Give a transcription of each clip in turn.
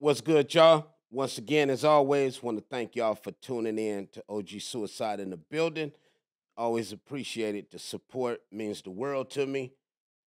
What's good, y'all? Once again, as always, want to thank y'all for tuning in to OG Cuicide in the building. Always appreciate it. The support means the world to me.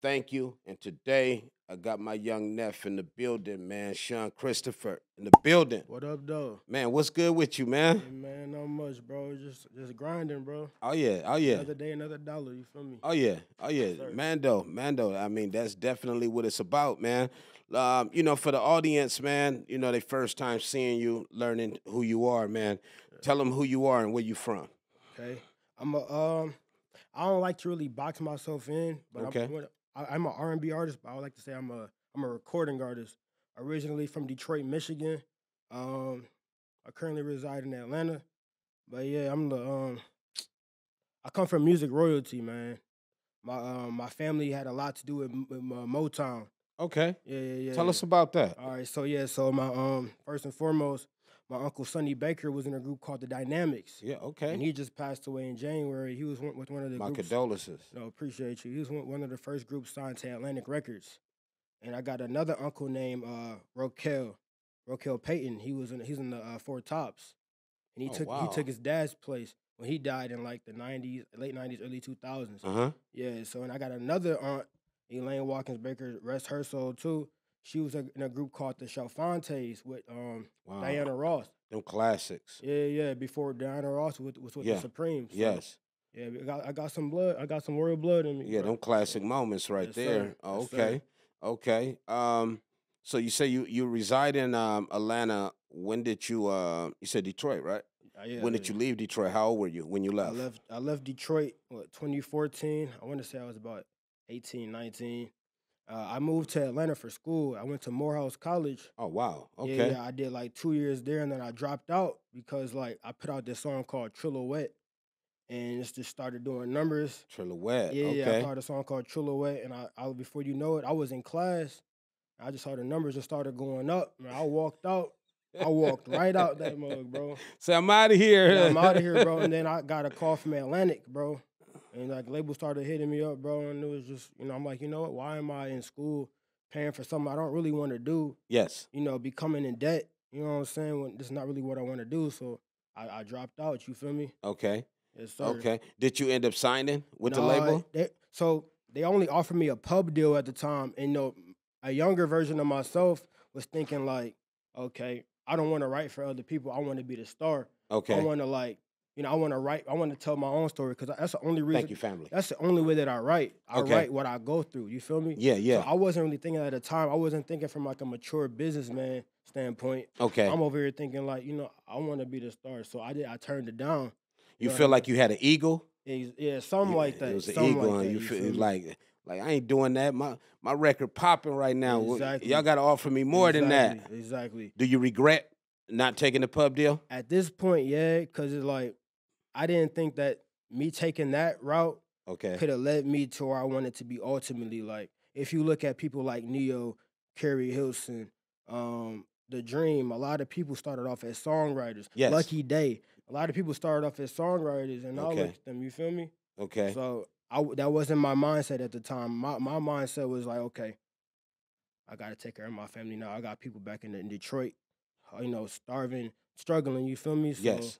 Thank you. And today, I got my young nephew in the building, man. Sean Christopher in the building. What up, though? Man, what's good with you, man? Hey, man, not much, bro. Just grinding, bro. Oh, yeah. Oh, yeah. Another day, another dollar. You feel me? Oh, yeah. Oh, yeah. Sorry. Mando. I mean, that's definitely what it's about, man. You know, for the audience, man, you know, they first time seeing you, learning who you are, man. Yeah. Tell them who you are and where you from. Okay. I don't like to really box myself in, but okay. I'm an R&B artist, but I would like to say I'm a recording artist. Originally from Detroit, Michigan. I currently reside in Atlanta. But yeah, I come from music royalty, man. My family had a lot to do with Motown. Okay. Yeah. Tell us about that. All right, so yeah, so my first and foremost, my uncle Sonny Baker was in a group called the Dynamics. Yeah, okay. And he just passed away in January. He was with one of the groups. My condolences. No, appreciate you. He was one of the first groups signed to Atlantic Records. And I got another uncle named Roquel Payton. He's in the Four Tops. And he took his dad's place when he died in like the '90s, late '90s, early 2000s. Uh-huh. Yeah, so and I got another aunt, Elaine Watkins Baker, rest her soul too. She was in a group called the Chalfontes with Diana Ross. Them classics. Yeah. Before Diana Ross was with the Supremes. So. Yes. Yeah, I got some blood. I got some royal blood in me. Yeah, bro. Them classic moments right there. Sir. Oh, okay. Okay. So you say you reside in Atlanta. When did you? You said Detroit, right? Yeah, when did you leave Detroit? How old were you when you left? I left Detroit. What, 2014? I want to say I was about 18, 19. I moved to Atlanta for school. I went to Morehouse College. Oh, wow. Okay. Yeah, I did like 2 years there, and then I dropped out because like I put out this song called Trilouette, and it just started doing numbers. Trilouette, yeah, okay. Yeah, I started a song called Trilouette, and I before you know it, I was in class. I just saw the numbers just started going up, and I walked out. I walked right out that mug, bro. So I'm out of here. Yeah, I'm out of here, bro. And then I got a call from Atlantic, bro. And like labels started hitting me up, bro, and it was just, you know, I'm like, you know what? Why am I in school paying for something I don't really want to do? Yes. You know, becoming in debt. You know what I'm saying? When this is not really what I want to do, so I dropped out. You feel me? Okay. Yes, sir. Okay. Did you end up signing with the label? So they only offered me a pub deal at the time, and you know, a younger version of myself was thinking like, okay, I don't want to write for other people. I want to be the star. Okay. I want to like. You know, I want to write. I want to tell my own story because that's the only reason. Thank you, family. That's the only way that I write. I write what I go through. You feel me? Yeah. So I wasn't really thinking at the time. I wasn't thinking from like a mature businessman standpoint. Okay. I'm over here thinking like, you know, I want to be the star. So I turned it down. You feel like you had an ego? Yeah, something like that. It was an ego. Like that, you feel like I ain't doing that. My record popping right now. Exactly. Y'all got to offer me more than that. Exactly. Do you regret not taking the pub deal? At this point, yeah, because it's like. I didn't think that me taking that route could have led me to where I wanted to be ultimately. Like, if you look at people like NeYo, Carrie Hilson, The Dream, a lot of people started off as songwriters. Yes. Lucky Day. A lot of people started off as songwriters, and I looked at them, you feel me? Okay. So that wasn't my mindset at the time. My mindset was like, okay, I got to take care of my family now. I got people back in Detroit, you know, starving, struggling, you feel me? So, yes.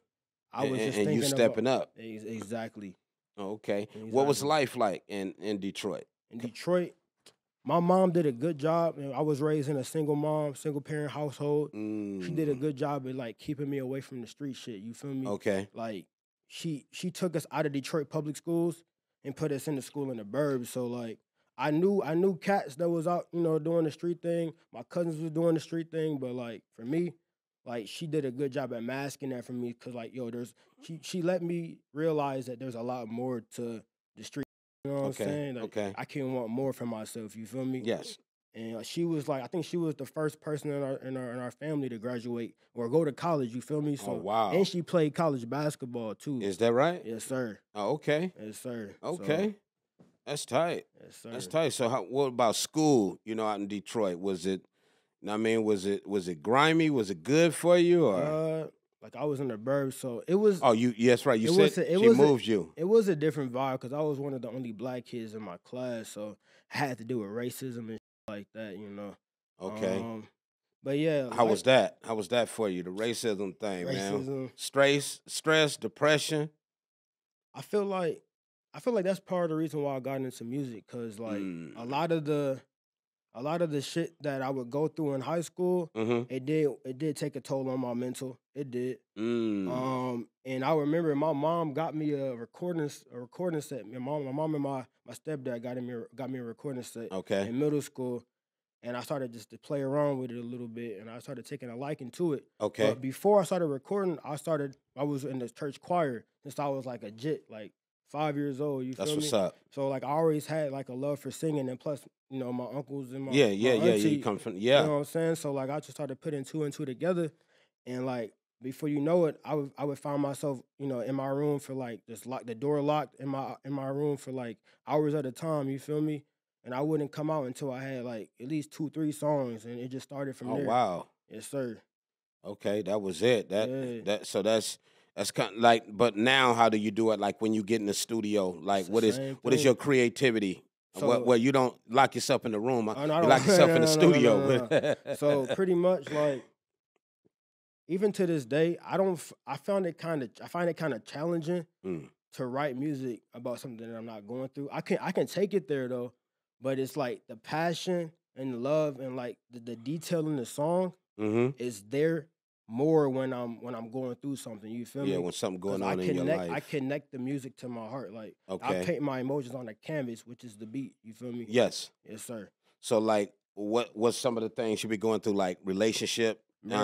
I was just thinking you stepping up. Exactly. Okay. Exactly. What was life like in Detroit? In Detroit, my mom did a good job. I was raised in a single parent household. She did a good job of like keeping me away from the street shit. You feel me? Okay. Like she took us out of Detroit public schools and put us in the school in the burbs. So like I knew cats that was out, you know, doing the street thing. My cousins was doing the street thing, but like for me. Like, she did a good job at masking that for me because, like, yo, she let me realize that there's a lot more to the street. You know what I'm saying? Like, I can want more for myself. You feel me? Yes. And she was, like, I think she was the first person in our family to graduate or go to college. You feel me? So, oh, wow. And she played college basketball, too. Is that right? Yes, sir. Oh, okay. Yes, sir. Okay. So, that's tight. Yes, sir. That's tight. So, what about school, you know, out in Detroit? Was it... I mean, was it grimy? Was it good for you? Or? Like I was in the burbs, so it was. Oh, you? Yes, right. You said she moved you. It was a different vibe because I was one of the only black kids in my class, so I had to do with racism and shit like that, you know. Okay. But yeah. How was that? How was that for you? The racism thing, man. Stress, depression. I feel like that's part of the reason why I got into music, cause like a lot of the shit that I would go through in high school, it did take a toll on my mental. It did. And I remember my mom got me a recording set. My mom and my stepdad got me a recording set in middle school. And I started just to play around with it a little bit, and I started taking a liking to it. Okay. But before I started recording, I was in the church choir since I was like a jit, like 5 years old. You feel me? That's what's up. So like I always had like a love for singing, and plus, you know, my uncles and my auntie, you come from you know what I'm saying? So like I just started putting two and two together, and like before you know it, I would find myself, you know, in my room for like just lock the door locked in my room for like hours at a time. You feel me? And I wouldn't come out until I had like at least 2-3 songs, and it just started from there. Oh wow! Yes, sir. Okay, that was it. So that's kind of like. But now, how do you do it? Like when you get in the studio, like what is your creativity? So, well, you don't lock yourself in the room. You lock yourself in the studio. So pretty much like, even to this day, I find it kind of challenging to write music about something that I'm not going through. I can take it there though. But it's like the passion and the love and like the detail in the song is there more when I'm going through something. You feel me? Yeah, when something going on in your life. I connect the music to my heart. Like I paint my emotions on the canvas, which is the beat. You feel me? Yes. Yes, sir. So like what's some of the things you be going through, like relationship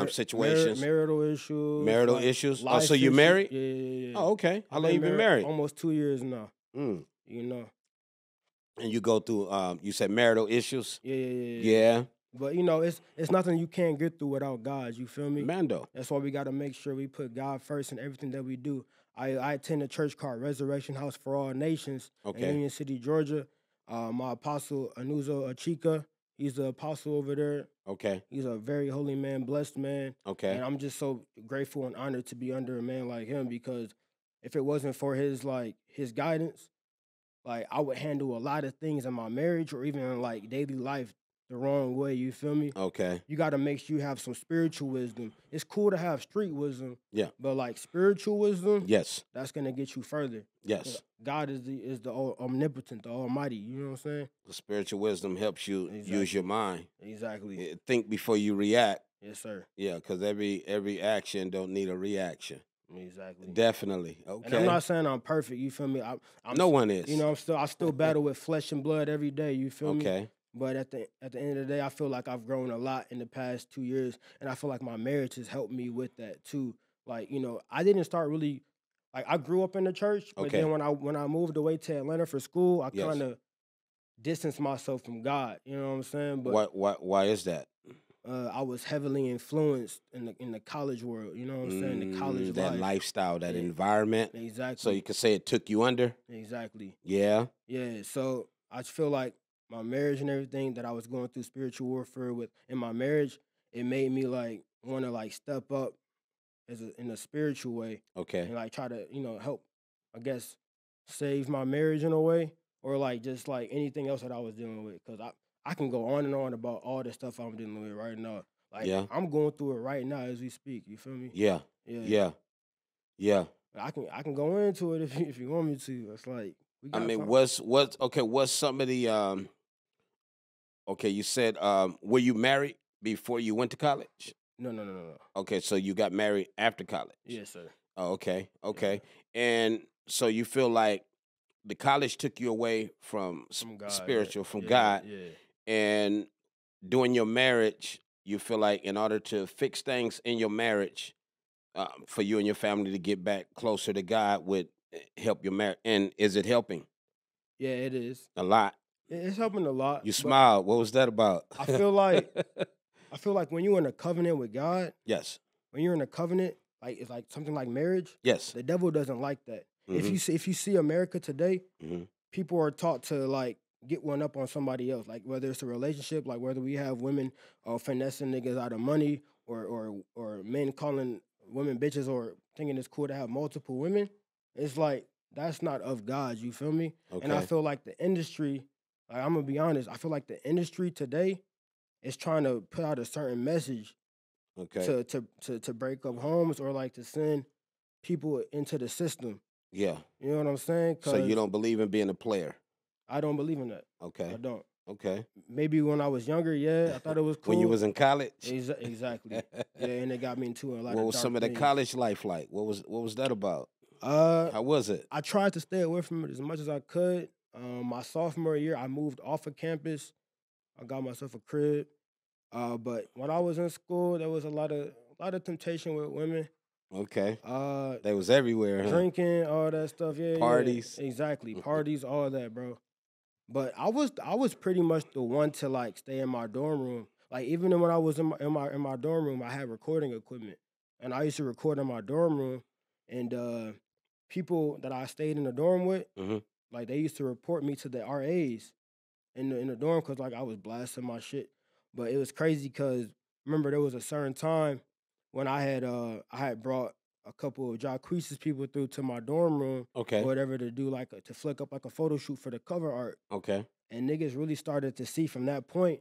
situations? Marital issues. Marital issues. Oh, so you married? Yeah. Oh, okay. How long you been married? Almost 2 years now. You know. And you go through, you said marital issues? Yeah. But, you know, it's nothing you can't get through without God, you feel me? Mando. That's why we got to make sure we put God first in everything that we do. I attend a church called Resurrection House for All Nations in Union City, Georgia. My apostle, Anuzo Achika, he's the apostle over there. Okay. He's a very holy man, blessed man. Okay. And I'm just so grateful and honored to be under a man like him, because if it wasn't for his guidance, like, I would handle a lot of things in my marriage or even in, like, daily life the wrong way, you feel me? Okay. You got to make sure you have some spiritual wisdom. It's cool to have street wisdom. Yeah. But, like, spiritual wisdom, yes, that's going to get you further. Yes. God is the omnipotent, the almighty, you know what I'm saying? The spiritual wisdom helps you use your mind. Exactly. Think before you react. Yes, sir. Yeah, because every action don't need a reaction. Exactly. Definitely. Okay. And I'm not saying I'm perfect, you feel me? No one is. You know, I still battle with flesh and blood every day, you feel me? Okay. But at the end of the day, I feel like I've grown a lot in the past 2 years, and I feel like my marriage has helped me with that too. Like, you know, I didn't start really, like, I grew up in the church, but then when I moved away to Atlanta for school, I kind of distanced myself from God, you know what I'm saying? But why is that? I was heavily influenced in the college world, you know what I'm saying? The college that life. Lifestyle, that environment. Exactly. So you could say it took you under? Exactly. Yeah. Yeah, so I feel like my marriage and everything that I was going through spiritual warfare with in my marriage, it made me like want to like step up in a spiritual way. Okay. And like try to, you know, help, I guess, save my marriage in a way, or like just like anything else that I was dealing with, because I can go on and on about all the stuff I'm dealing with right now. Like, I'm going through it right now as we speak. You feel me? Yeah. I can go into it if you want me to. It's like, what's some of the, you said, were you married before you went to college? No. Okay, so you got married after college? Yes, sir. Oh, okay. Yeah. And so you feel like the college took you away from God, God. Yeah. And during your marriage, you feel like in order to fix things in your marriage, for you and your family to get back closer to God would help your marriage. And is it helping? Yeah, it is. A lot. It's helping a lot. You smiled. What was that about? I feel like when you're in a covenant with God. Yes. When you're in a covenant, like it's like something like marriage. Yes. The devil doesn't like that. If you see America today, people are taught to like get one up on somebody else, like whether it's a relationship, like whether we have women finessing niggas out of money, or men calling women bitches, or thinking it's cool to have multiple women. It's like that's not of God. You feel me? Okay. And I feel like the industry, like I'm gonna be honest, I feel like the industry today is trying to put out a certain message Okay. To break up homes or like to send people into the system. Yeah. You know what I'm saying? So you don't believe in being a player? I don't believe in that. Okay. I don't. Okay. Maybe when I was younger, yeah, I thought it was cool. When you was in college? Exactly. Yeah, and it got me into a lot of dark things. What was some of the college life like? What was that about? How was it? I tried to stay away from it as much as I could. My sophomore year, I moved off of campus. I got myself a crib. But when I was in school, there was a lot of temptation with women. Okay. They was everywhere. Drinking, huh? All that stuff. Yeah. Parties. Yeah, exactly. Parties, all that, bro. But I was pretty much the one to like stay in my dorm room. Like even when I was in my dorm room, I had recording equipment, and I used to record in my dorm room. And people that I stayed in the dorm with, like they used to report me to the RAs in the dorm because like I was blasting my shit. But it was crazy because remember there was a certain time when I had brought a couple of Ja Cuise's people through to my dorm room, okay, or whatever to do like to flick up like a photo shoot for the cover art, okay. And niggas really started to see from that point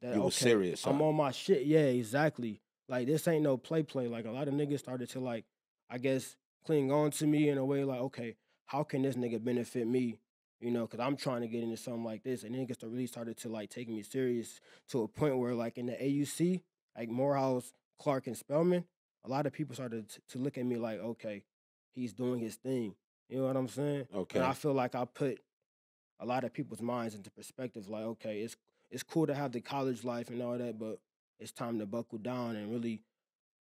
that you were serious. I'm on my shit, yeah, exactly. Like this ain't no play. Like a lot of niggas started to like, I guess, cling on to me in a way like, okay, how can this nigga benefit me? You know, because I'm trying to get into something like this. And niggas really started to like take me serious to a point where like in the AUC, like Morehouse, Clark, and Spelman, a lot of people started to look at me like, okay, he's doing his thing. You know what I'm saying? Okay. And I feel like I put a lot of people's minds into perspective. Like, okay, it's cool to have the college life and all that, but it's time to buckle down and really,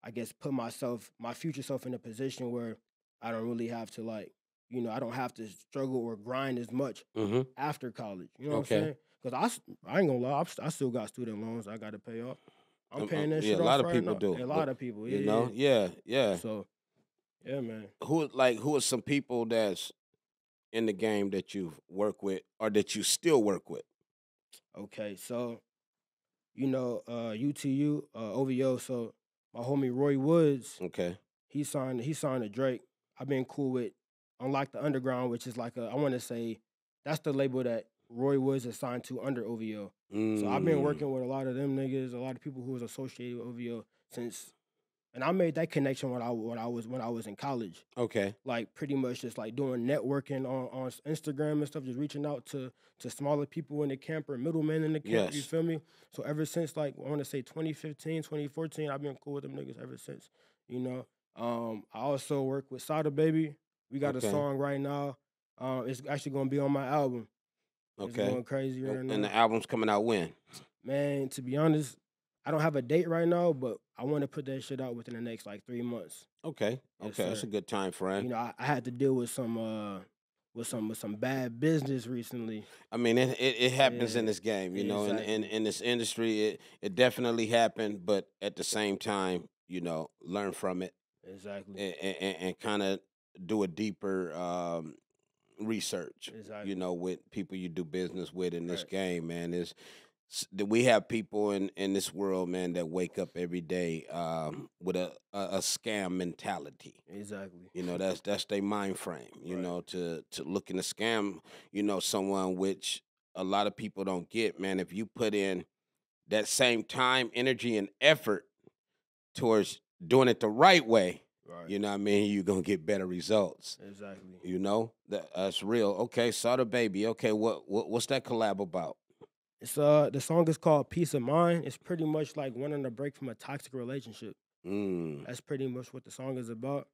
I guess, put my future self in a position where I don't really have to like, you know, I don't have to struggle or grind as much after college. You know what I'm saying? Because I ain't gonna lie, I still got student loans I got to pay off. I'm paying that shit off. Yeah, a lot of people do. Yeah, you know? Yeah. So, yeah, man. Who are some people that's in the game that you've worked with or that you still work with? Okay, so, you know, UTU, OVO, so my homie Roy Woods. Okay. He signed a Drake. I've been cool with Unlock the Underground, which is like I want to say that's the label that Roy Woods is signed to under OVO. So I've been working with a lot of them niggas, a lot of people who was associated with OVO since, and I made that connection when I was in college. Okay. Like pretty much just like doing networking on Instagram and stuff, just reaching out to smaller people in the camp or middlemen in the camp, yes. You feel me? So ever since like, I want to say 2015, 2014, I've been cool with them niggas ever since, you know? I also work with Sada Baby. We got a song right now. It's actually going to be on my album. Okay. It's going crazy right now. And the album's coming out when? Man, to be honest, I don't have a date right now, but I want to put that shit out within the next, like, 3 months. Okay. Yes, okay, sir. That's a good time frame. You know, I had to deal with some bad business recently. I mean, it happens in this game, you know, exactly. in this industry. It definitely happened, but at the same time, you know, learn from it. Exactly. And kind of do a deeper research, exactly. You know, with people you do business with in this game, man. Is that we have people in this world, man, that wake up every day with a scam mentality. Exactly. You know, that's their mind frame. You know, to looking to scam, you know, someone, which a lot of people don't get, man. If you put in that same time, energy, and effort towards doing it the right way. Right. You know what I mean? You're going to get better results. Exactly. You know? That's real. Okay, Sada Baby. Okay, what's that collab about? It's the song is called Peace of Mind. It's pretty much like wanting a break from a toxic relationship. That's pretty much what the song is about.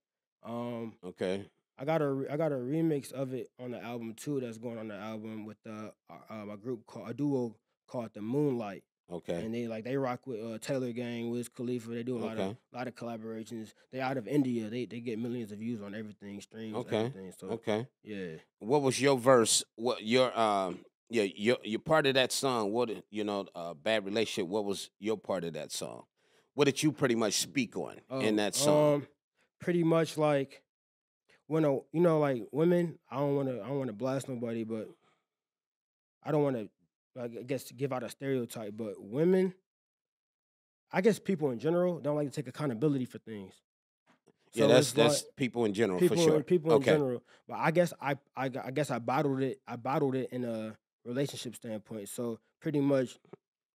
Okay. I got a remix of it on the album, too, that's going on the album with a duo called The Moonlight. Okay. And they rock with Taylor Gang, Wiz Khalifa. They do a lot of collaborations. They out of India. They get millions of views on everything, streams, everything. So, yeah. What was your verse? What your part of that song? What Bad Relationship. What was your part of that song? What did you pretty much speak on in that song? Pretty much like when like women. I don't want to blast nobody, but I don't want to. I guess to give out a stereotype, but women, I guess people in general don't like to take accountability for things. So yeah, that's like, people in general for sure. People in general, but I guess I bottled it in a relationship standpoint. So pretty much,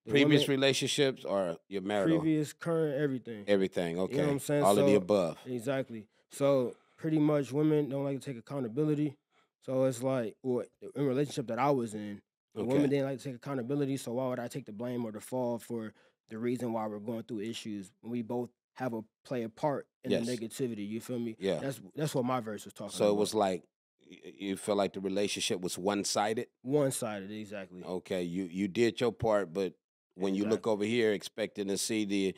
Previous relationships or your marital? Previous, current, everything. Everything, okay. You know what I'm saying? All of the above. Exactly. So pretty much women don't like to take accountability. So it's like, well, in a relationship that I was in, okay, women didn't like to take accountability, so why would I take the blame or the fall for the reason why we're going through issues when we both have a play a part in the negativity, you feel me? Yeah. That's what my verse was talking about. So it was like, you feel like the relationship was one-sided? One-sided, exactly. Okay, you did your part, but when you look over here expecting to see the,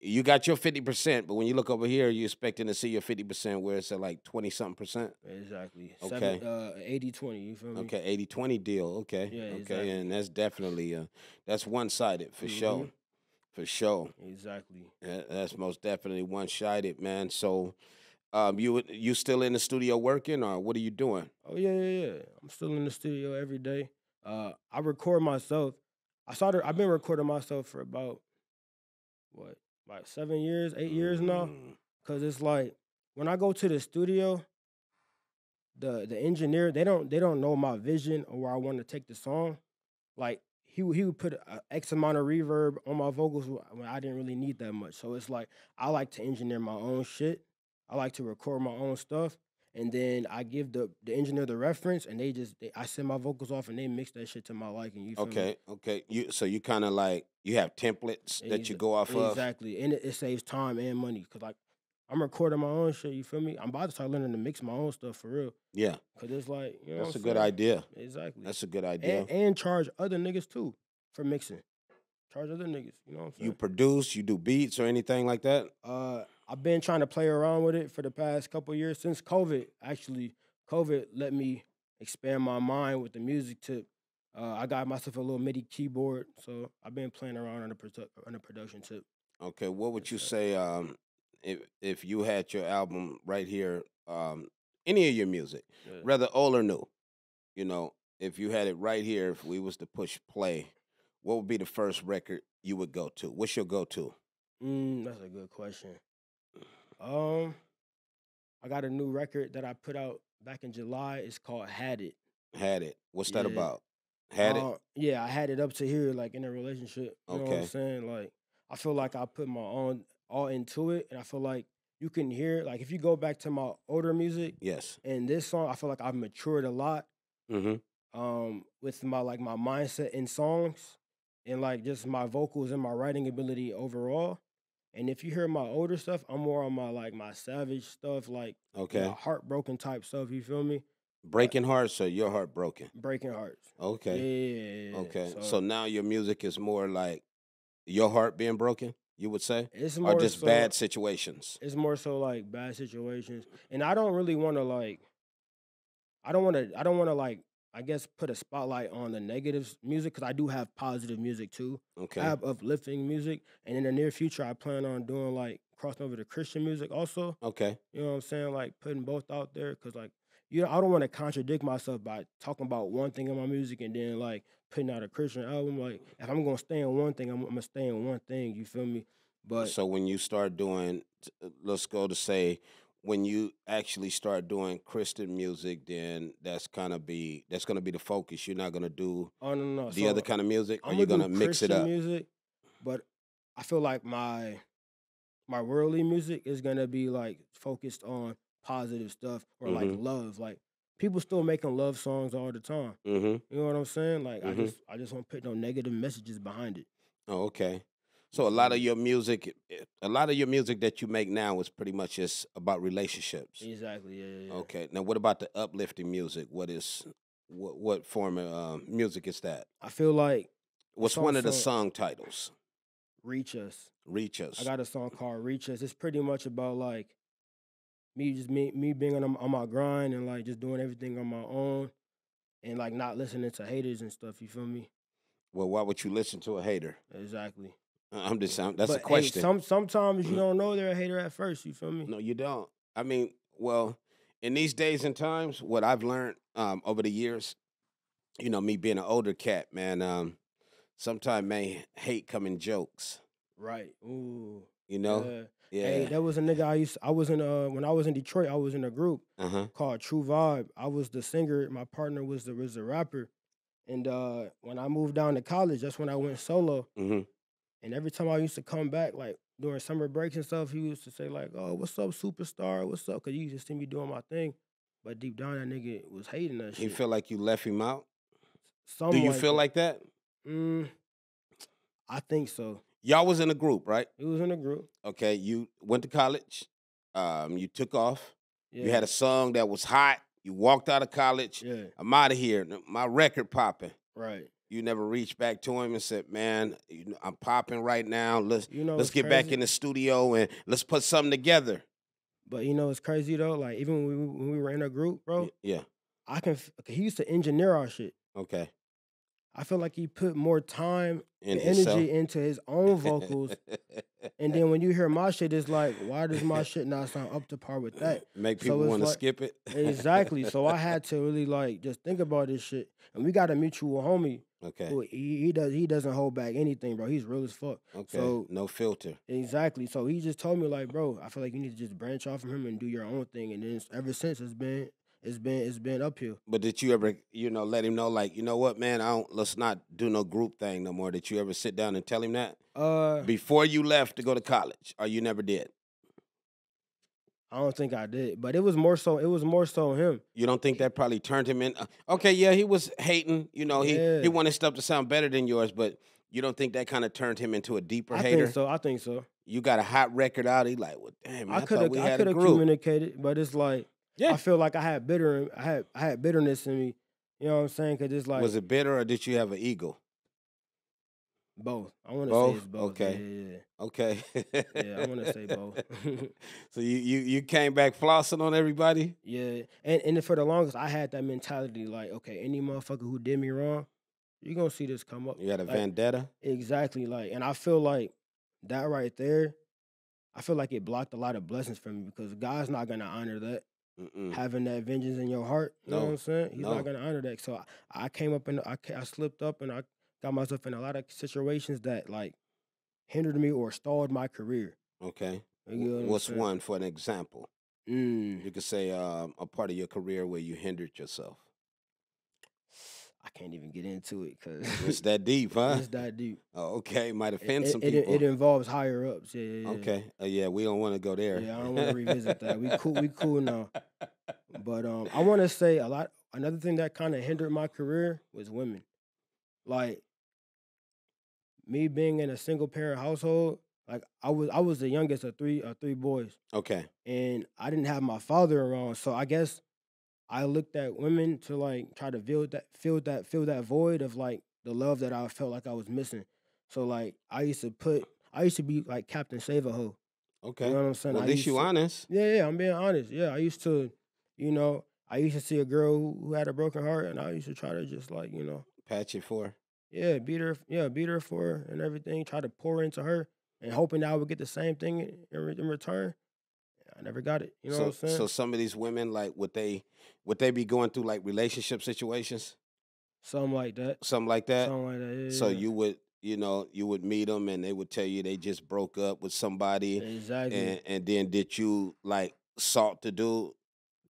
you got your 50%, but when you look over here, you're expecting to see your 50% where it's at like 20-something percent? Exactly. Okay. 80-20, you feel me? Okay, 80-20 deal, okay. Yeah, okay, exactly. And that's definitely, that's one-sided for sure. For sure. Exactly. That's most definitely one-sided, man. So you still in the studio working, or what are you doing? Oh, yeah. I'm still in the studio every day. I record myself. I've been recording myself for about, what, like 7 years, 8 years now? Because it's like, when I go to the studio, the engineer, they don't know my vision or where I want to take the song. Like, he would put an X amount of reverb on my vocals when I didn't really need that much. So it's like, I like to engineer my own shit. I like to record my own stuff. And then I give the engineer the reference, and I send my vocals off, and they mix that shit to my liking. You feel me? Okay. So you kind of like, you have templates that you go off of? Exactly, and it saves time and money. Because like, I'm recording my own shit, you feel me? I'm about to start learning to mix my own stuff for real. Yeah. Because it's like, you know, that's a good idea. Exactly. That's a good idea. And charge other niggas, too, for mixing. Charge other niggas, you know what I'm saying? You produce, you do beats or anything like that? I've been trying to play around with it for the past couple of years. Since COVID, actually, COVID let me expand my mind with the music tip. I got myself a little MIDI keyboard, so I've been playing around on the production tip. Okay, what would you say if you had your album right here, any of your music, rather old or new, you know, if you had it right here, if we was to push play, what would be the first record you would go to? What's your go-to? That's a good question. I got a new record that I put out back in July. It's called Had It. Had It. What's that about? Had It? Yeah, I had it up to here, like, in a relationship. You know what I'm saying? Like, I feel like I put my own all into it, and I feel like you can hear, like, if you go back to my older music, and this song, I feel like I've matured a lot with my, like, my mindset in songs and, like, just my vocals and my writing ability overall. And if you hear my older stuff, I'm more on my, like, my savage stuff, like, you know, heartbroken type stuff, you feel me? Breaking hearts, or you're heartbroken? Breaking hearts. Okay. Yeah. Okay. So now your music is more like your heart being broken, you would say? It's more so bad situations? It's more so, like, bad situations. And I don't really want to, like, I don't want to, like, I guess put a spotlight on the negative music, because I do have positive music too. Okay. I have uplifting music, and in the near future, I plan on doing, like, crossing over to Christian music also. Okay. You know what I'm saying? Like, putting both out there, because, like, you know, I don't want to contradict myself by talking about one thing in my music and then, like, putting out a Christian album. Like, if I'm going to stay on one thing, I'm going to stay on one thing, you feel me? But so when you start doing, let's go to say, when you actually start doing Christian music, then that's gonna be the focus. You're not gonna do the other kind of music, or you're gonna mix it up. Music, but I feel like my worldly music is gonna be, like, focused on positive stuff, or like love. Like, people still making love songs all the time. You know what I'm saying? Like, I just won't put no negative messages behind it. Oh, okay. So a lot of your music that you make now is pretty much just about relationships. Exactly. Yeah. Okay. Now, what about the uplifting music? What form of music is that? I feel like what's one of the song titles? Reach Us. Reach Us. I got a song called Reach Us. It's pretty much about, like, me being on my grind, and, like, just doing everything on my own, and, like, not listening to haters and stuff. You feel me? Well, why would you listen to a hater? Exactly. That's a question. Hey, sometimes you don't know they're a hater at first, you feel me? No, you don't. I mean, well, in these days and times, what I've learned over the years, you know, me being an older cat, man, sometimes, man, hate come in jokes. Right. Ooh. You know? Yeah. Hey, that was a nigga when I was in Detroit, I was in a group called True Vibe. I was the singer. My partner was the rapper. And when I moved down to college, that's when I went solo. Mm-hmm. And every time I used to come back, like during summer breaks and stuff, he used to say like, "Oh, what's up, superstar? What's up?" Because you used to see me doing my thing. But deep down, that nigga was hating us. You feel like you left him out? Something. Do you feel like that? I think so. Y'all was in a group, right? It was in a group. Okay, you went to college. You took off. Yeah. You had a song that was hot. You walked out of college. Yeah. I'm out of here. My record popping. Right. You never reached back to him and said, "Man, I'm popping right now. Let's get crazy? Back in the studio and let's put something together." But you know, it's crazy though. Like even when we were in a group, bro. Yeah. I can. He used to engineer our shit. Okay. I feel like he put more time and energy into his own vocals. And then when you hear my shit, it's like, why does my shit not sound up to par with that? Make people want to skip it. Exactly. So I had to really like just think about this shit. And we got a mutual homie. Okay. Who he doesn't hold back anything, bro. He's real as fuck. Okay. So, no filter. Exactly. So he just told me like, bro, I feel like you need to just branch off from him and do your own thing. And then ever since it's been uphill. But did you ever, you know, let him know like, you know what, man, let's not do no group thing no more? Did you ever sit down and tell him that? Before you left to go to college, or you never did? I don't think I did, but it was more so him. You don't think that probably turned him in? Okay, yeah, he was hating, you know, he wanted stuff to sound better than yours, but you don't think that kind of turned him into a deeper hater? I think so. You got a hot record out, he like, well, damn, I thought we had a group. I could have communicated, but it's like, yeah. I feel like I had bitterness in me. You know what I'm saying? Cause it's like, was it bitter or did you have an ego? Both. I want to say it's both. Okay. Yeah. Okay. Yeah, I want to say both. So you came back flossing on everybody? Yeah. And for the longest, I had that mentality like, okay, any motherfucker who did me wrong, you're gonna see this come up. You had a vendetta. Exactly. Like, and I feel like that right there, I feel like it blocked a lot of blessings from me because God's not gonna honor that. Mm-mm. Having that vengeance in your heart, you know what I'm saying? He's not gonna honor that. So I came up and I slipped up and I got myself in a lot of situations that like hindered me or stalled my career. Okay, you know what's one for an example? You could say a part of your career where you hindered yourself. I can't even get into it because it's that deep, huh? It's that deep. Oh, okay, might offend some people. It involves higher ups. Yeah. Okay. Yeah, we don't want to go there. Yeah, I don't want to revisit that. We cool now. But I want to say another thing that kind of hindered my career was women. Like me being in a single parent household, like I was the youngest of three boys. Okay. And I didn't have my father around, so I guess I looked at women to like try to fill that void of like the love that I felt like I was missing. So like I used to be like Captain Save-A-Ho. Okay. You know what I'm saying? Well, at least you honest. Yeah, I'm being honest. Yeah. I used to, you know, I used to see a girl who had a broken heart and I used to try to just like, you know. Patch it for her. Yeah, beat her for her and everything, try to pour into her and hoping that I would get the same thing in return. I never got it. You know what I'm saying? So some of these women, like, would they be going through like relationship situations? Something like that. Something like that. Yeah, so yeah. you would meet them and they would tell you they just broke up with somebody. Exactly. And then did you like salt the dude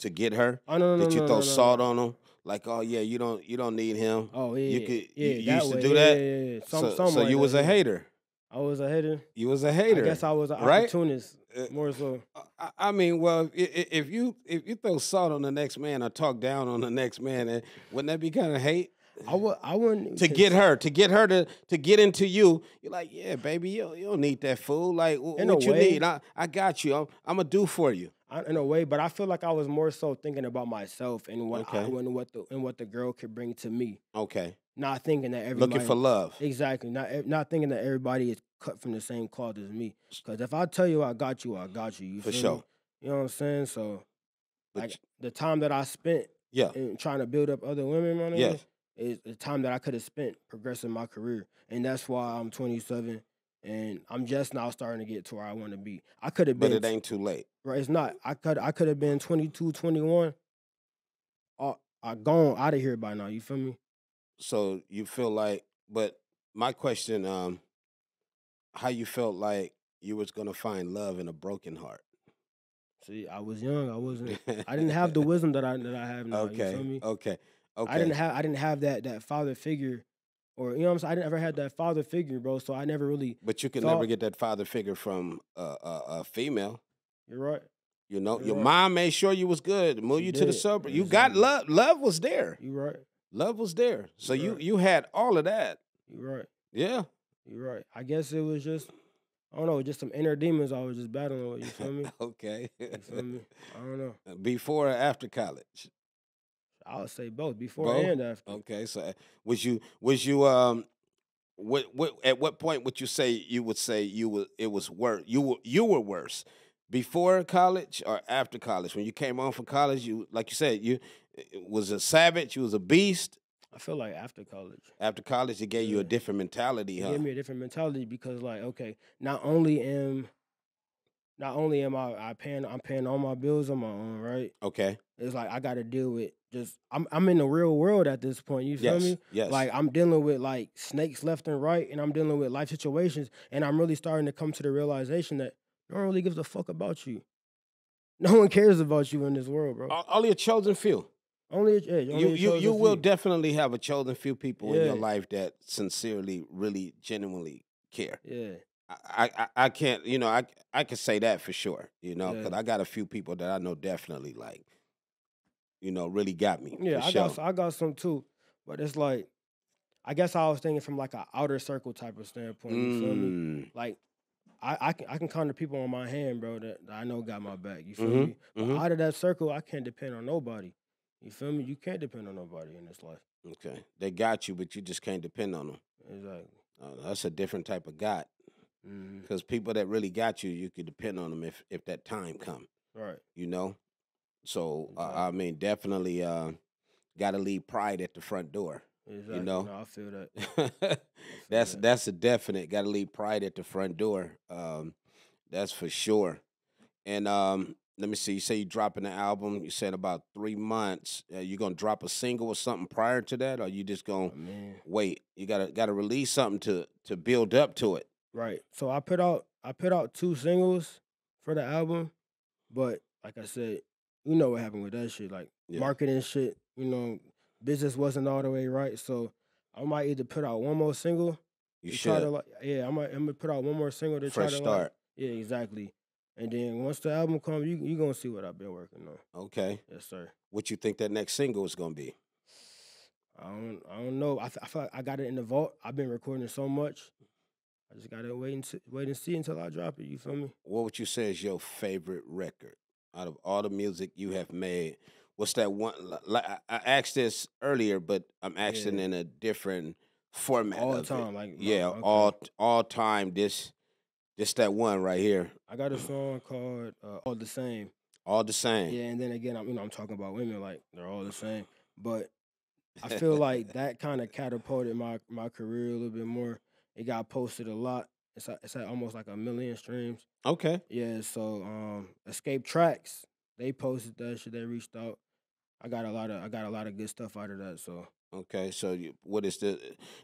to get her? Oh, no. Did you throw salt on them? Like, oh yeah, you don't need him. Oh yeah. You used to do that. Yeah. So you was a hater. I was a hater. You was a hater. I guess I was an opportunist, more so. I mean, well, if you throw salt on the next man or talk down on the next man, wouldn't that be kind of hate? I wouldn't. To get into you, you're like, yeah, baby, you don't need that fool. Like, what you need? I got you. I'm going to do for you. In a way, but I feel like I was more so thinking about myself and what the girl could bring to me. Okay. Not thinking that everybody looking for love. Exactly. Not thinking that everybody is cut from the same cloth as me. Because if I tell you I got you, I got you. You for sure. Me? You know what I'm saying? So, but like the time that I spent, in trying to build up other women, on is the time that I could have spent progressing my career, and that's why I'm 27. And I'm just now starting to get to where I want to be. I could have been, but it ain't too late. Right, it's not. I could have been 22, 21. I gone out of here by now. You feel me? So you feel like, but my question, how you felt like you was gonna find love in a broken heart? See, I was young. I didn't have the wisdom that I have now. Okay. You feel me? Okay. Okay. I didn't have that father figure, or you know what I'm saying. I never had that father figure, bro. So I never really. But you can never get that father figure from a female. You're right. You know, your mom made sure you was good, moved you to the suburb. You got love. Love was there. You're right. Love was there. So you had all of that. You're right. Yeah. You're right. I guess it was just, I don't know, just some inner demons I was just battling with, you feel me? Okay. You feel me? I don't know. Before or after college? I would say both, before and after. Okay, so at what point would you say you were worse? Before college or after college? When you came home from college, you, like you said, you was a savage, you was a beast. I feel like after college. After college, it gave you a different mentality, huh? It gave me a different mentality because, like, okay, not only am I paying all my bills on my own, right? Okay. It's like I got to deal with just I'm in the real world at this point. You feel me? Yes. Like I'm dealing with like snakes left and right, and I'm dealing with life situations, and I'm really starting to come to the realization that no one really gives a fuck about you. No one cares about you in this world, bro. Only a chosen few. You will definitely have a chosen few people in your life that sincerely, really, genuinely care. Yeah. I can't, you know, I can say that for sure, you know, because I got a few people that I know definitely, like, you know, really got me. Yeah, I got some too. But it's like, I guess I was thinking from like an outer circle type of standpoint. You feel me? Like, I can count the people on my hand, bro, that I know got my back. You feel me? But out of that circle, I can't depend on nobody. You feel me? You can't depend on nobody in this life. Okay. They got you, but you just can't depend on them. Exactly. That's a different type of God. Because people that really got you, you can depend on them if that time comes. Right. You know? So, exactly. I mean, definitely got to leave pride at the front door. Exactly. You know? No, I feel that. That's a definite. Got to leave pride at the front door. That's for sure. And... let me see. You say you're dropping an album. You said about 3 months. You gonna drop a single or something prior to that, or you just gonna wait? You gotta release something to build up to it. Right. So I put out 2 singles for the album, but like I said, you know what happened with that shit. Like marketing shit. You know, business wasn't all the way right. So I might either put out one more single. You should. I'm gonna put out one more single to fresh try to start. Like, yeah, exactly. And then once the album comes, you gonna see what I've been working on. Okay. Yes, sir. What you think that next single is gonna be? I don't know. I feel like I got it in the vault. I've been recording so much. I just gotta wait and see until I drop it. You feel me? What would you say is your favorite record out of all the music you have made? What's that one? Like, I asked this earlier, but I'm asking in a different format. All time, like all time. This. It's that one right here. I got a song called "All the Same." All the same. Yeah, and then again, I'm talking about women, like they're all the same. But I feel like that kind of catapulted my career a little bit more. It got posted a lot. It's at almost like 1 million streams. Okay. Yeah. So Escape Tracks, they posted that shit. They reached out. I got a lot of good stuff out of that. So. Okay, so what is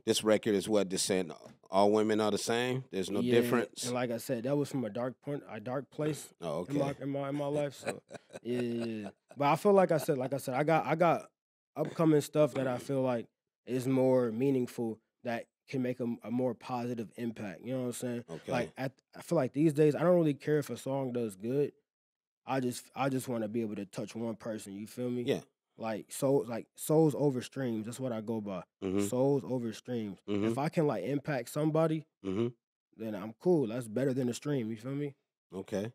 this record is what they're saying, all women are the same? There's no difference? And like I said, that was from a dark place in my life. So yeah. But I feel like I said, I got upcoming stuff that I feel like is more meaningful, that can make a more positive impact. You know what I'm saying? Okay. Like I feel like these days I don't really care if a song does good. I just want to be able to touch one person, you feel me? Yeah. Like souls over streams. That's what I go by. Souls over streams. If I can like impact somebody, then I'm cool. That's better than a stream. You feel me? Okay.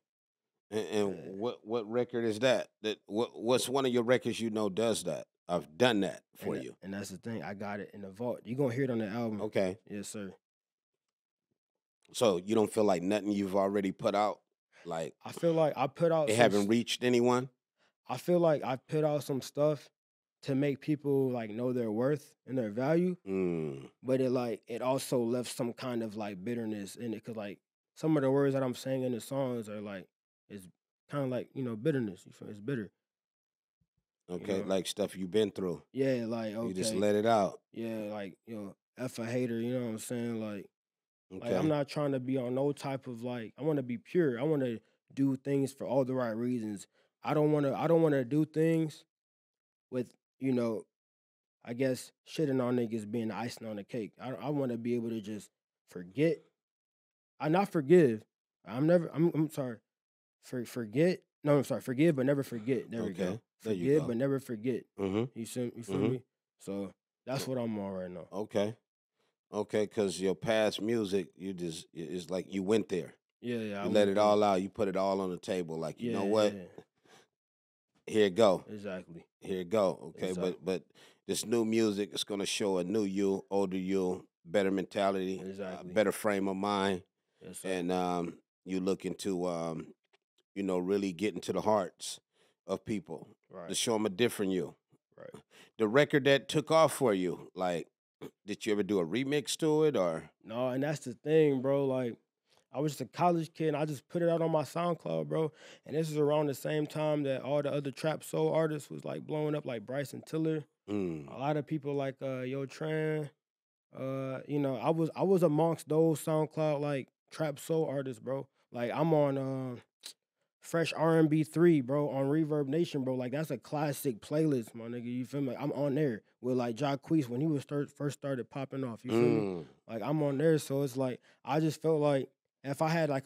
And what record is that? What's one of your records you know does that? I've done that for you. And that's the thing. I got it in the vault. You're gonna hear it on the album. Okay. Yes, sir. So you don't feel like nothing you've already put out, like I feel like I put out. It haven't reached anyone. I feel like I put out some stuff to make people like know their worth and their value, but it also left some kind of like bitterness in it, because like some of the words that I'm saying in the songs are like, it's kind of like, you know, bitterness. You feel it's bitter. Okay, you know? Like stuff you've been through. Yeah, like okay, you just let it out. Yeah, like, you know, F a hater. You know what I'm saying? Like, okay. Like I'm not trying to be on no type of like. I want to be pure. I want to do things for all the right reasons. I don't want to do things with, you know, I guess, shitting on niggas being the icing on the cake. I want to be able to just forget. I not forgive. I'm never, I'm sorry. Forget. No, I'm sorry. Forgive, but never forget. There we go. Forgive, but never forget. Mm-hmm. You feel me? So that's what I'm on right now. Okay. Okay, because your past music, you just, it's like you went there. Yeah, yeah. You let it all out. You put it all on the table. Like, you know what? Here it go. Exactly. Here it go. Okay, exactly. but this new music is going to show a new you, older you, better mentality, better frame of mind. Yes, sir. And you looking to, you know, really get into the hearts of people to show them a different you. Right. The record that took off for you, like, did you ever do a remix to it or? No, and that's the thing, bro. Like, I was just a college kid, and I just put it out on my SoundCloud, bro. And this is around the same time that all the other trap soul artists was, like, blowing up, like Bryson Tiller. Mm. A lot of people like Yo Tran. You know, I was amongst those SoundCloud, like, trap soul artists, bro. Like, I'm on Fresh R&B 3, bro, on Reverb Nation, bro. Like, that's a classic playlist, my nigga. You feel me? Like, I'm on there with, like, Ja Cuicide when he was first started popping off. You feel me? Like, I'm on there, so it's like, I just felt like if I had, like,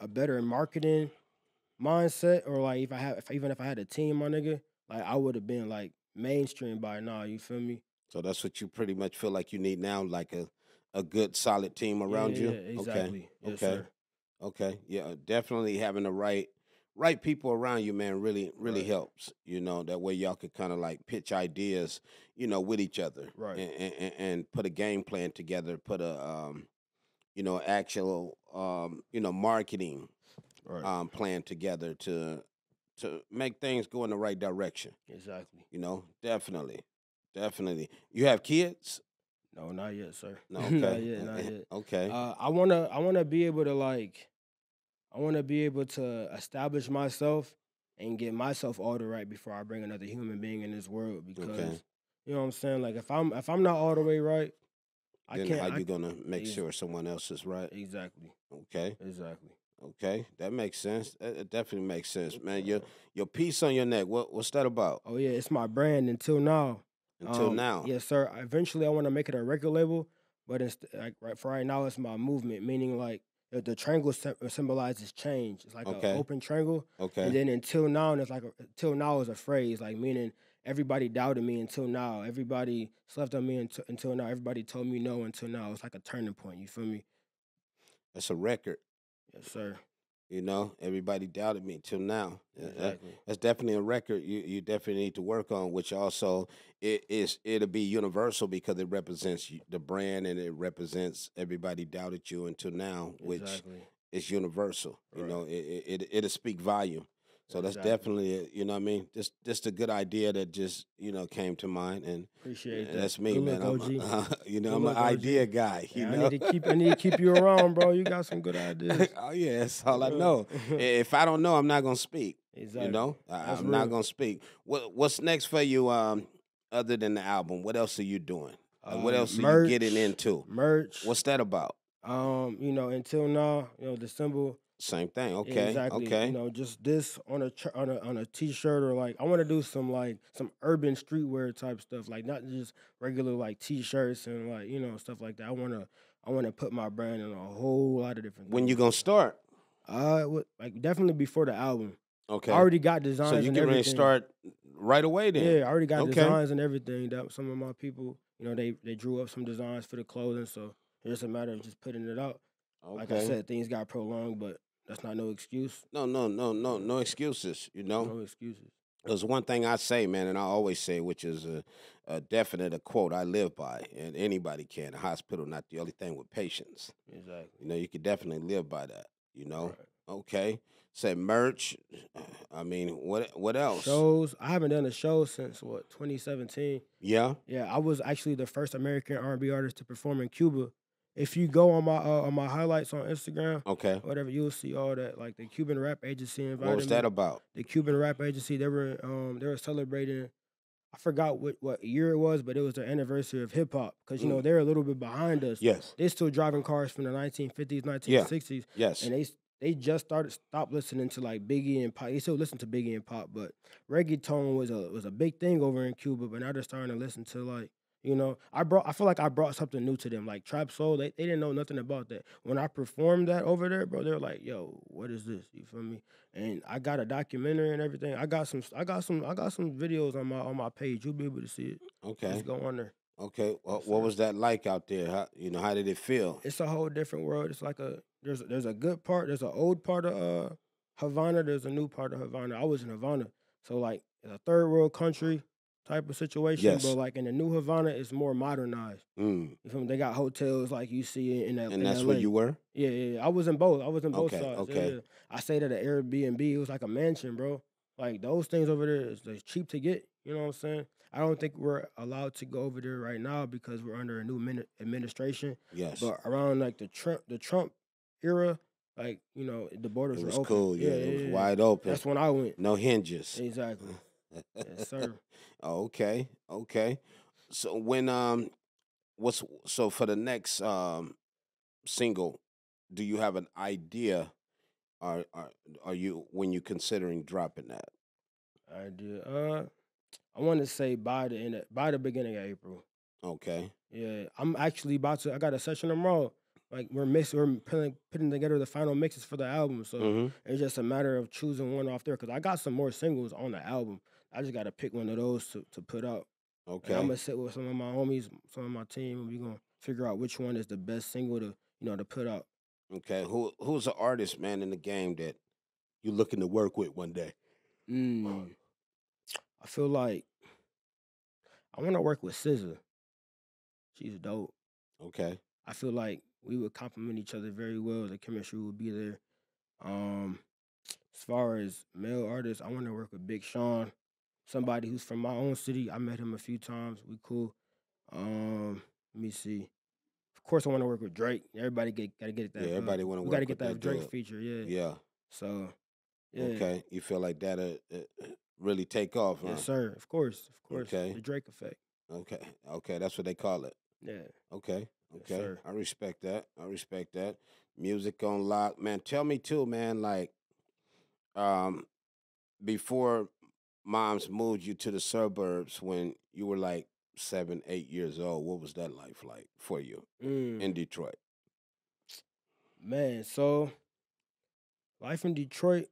a better marketing mindset, or, like, even if I had a team, my nigga, like, I would have been, like, mainstream by now. You feel me? So that's what you pretty much feel like you need now, like a good, solid team around you? Yeah, exactly. Okay. Yes, sir. Okay. Yeah, definitely having the right people around you, man, really helps, you know, that way y'all could kind of like pitch ideas, you know, with each other, right? And put a game plan together, put a, you know, actual, you know, marketing plan together to make things go in the right direction. Exactly. You know, definitely. You have kids? No, not yet, sir. No, okay. not yet. Okay. I wanna be able to like. I want to be able to establish myself and get myself all the right before I bring another human being in this world. Because you know what I'm saying. Like if I'm not all the way right, then how you gonna make sure someone else is right? Exactly. Okay. Exactly. Okay, that makes sense. That definitely makes sense, man. Your piece on your neck. What's that about? Oh yeah, it's my brand. Until now. Until now. Yes, sir. Eventually, I want to make it a record label, but like for right now, it's my movement. Meaning like. The triangle symbolizes change. It's like an open triangle. Okay. And then until now, and it's like until now is a phrase, like meaning everybody doubted me until now. Everybody slept on me until now. Everybody told me no until now. It's like a turning point. You feel me? That's a record. Yes, sir. You know, everybody doubted me until now. Exactly. That's definitely a record you definitely need to work on, which also it'll be universal because it represents the brand and it represents everybody doubted you until now, which is universal. Right. You know, it'll speak volume. So that's definitely, you know what I mean? Just a good idea that just, you know, came to mind. And appreciate that. That's me, good man. Look, I'm, you know, I'm an idea guy. You know? I need to keep you around, bro. You got some good ideas. Oh, yeah, that's all I know. If I don't know, I'm not going to speak. Exactly. You know, I'm not going to speak. What's next for you other than the album? What else are you doing? What else merch, are you getting into? Merch. What's that about? You know, until now, you know, the symbol. Same thing, okay, yeah, exactly. Okay. You know, just this on a T-shirt or like I want to do some like some urban streetwear type stuff, like not just regular like T-shirts and like you know stuff like that. I wanna put my brand in a whole lot of different. When things. You gonna start? Like definitely before the album. Okay. I already got designs. So you can really start right away then. Yeah, I already got designs and everything. That some of my people, you know, they drew up some designs for the clothing, so it's just a matter of just putting it out. Okay. Like I said, things got prolonged, but. That's not no excuse. No excuses, you know? No excuses. There's one thing I say, man, and I always say, which is a quote I live by, and anybody can. A hospital, not the only thing with patients. Exactly. You know, you could definitely live by that, you know? Right. Okay. Say merch. I mean, what else? Shows. I haven't done a show since, what, 2017? Yeah? Yeah, I was actually the first American R&B artist to perform in Cuba. If you go on my highlights on Instagram, whatever, you'll see all that. Like the Cuban Rap Agency invited. What was that about? The Cuban Rap Agency, they were celebrating. I forgot what year it was, but it was the anniversary of hip hop because you know they're a little bit behind us. Yes, they're still driving cars from the 1950s, 1960s. Yes, and they just stopped listening to like Biggie and Pop. They still listen to Biggie and Pop, but reggaeton was a big thing over in Cuba. But now they're starting to listen to like You know, I feel like I brought something new to them. Like Trap Soul, they didn't know nothing about that. When I performed that over there, bro, they were like, yo, what is this? You feel me? And I got a documentary and everything. I got some videos on my page. You'll be able to see it. Okay. Just go on there. Okay. Well, what was that like out there? How, you know, how did it feel? It's a whole different world. It's like there's a good part, there's an old part of Havana, there's a new part of Havana. I was in Havana. So like it's a third world country type of situation, yes. But like in the new Havana, it's more modernized. Mm. You feel me? They got hotels like you see in Atlanta. And that's where you were? Yeah, yeah. I was in both. I was in both sides. Okay. Yeah. I stayed at an Airbnb. It was like a mansion, bro. Like those things over there, it's cheap to get. You know what I'm saying? I don't think we're allowed to go over there right now because we're under a new administration. Yes. But around like the Trump era, like, you know, the borders were open. It was cool. Yeah, it was wide open. That's when I went. No hinges. Exactly. Yes, sir. Okay, okay. So when for the next single, do you have an idea? Are you considering dropping that? I do. I want to say by the beginning of April. Okay. Yeah, I'm actually about to. I got a session tomorrow. Like we're putting together the final mixes for the album. So it's just a matter of choosing one off there because I got some more singles on the album. I just got to pick one of those to put out. Okay. And I'm going to sit with some of my homies, some of my team, and we're going to figure out which one is the best single to, you know, to put out. Okay. Who's an artist, man, in the game that you're looking to work with one day? I feel like I want to work with SZA. She's dope. Okay. I feel like we would complement each other very well. The chemistry would be there. As far as male artists, I want to work with Big Sean. Somebody who's from my own city. I met him a few times. We cool. Let me see. Of course, I want to work with Drake. Everybody gotta get that. Yeah, everybody want to work. We gotta get that Drake feature. Yeah. Yeah. So. Yeah. Okay. You feel like that'll really take off, huh? Yes, sir. Of course. Of course. Okay. The Drake effect. Okay. Okay. That's what they call it. Yeah. Okay. Okay. Yes, sir. I respect that. I respect that. Music on lock, man. Tell me too, man. Like, before Moms moved you to the suburbs when you were like 7, 8 years old. What was that life like for you in Detroit? Man, so life in Detroit,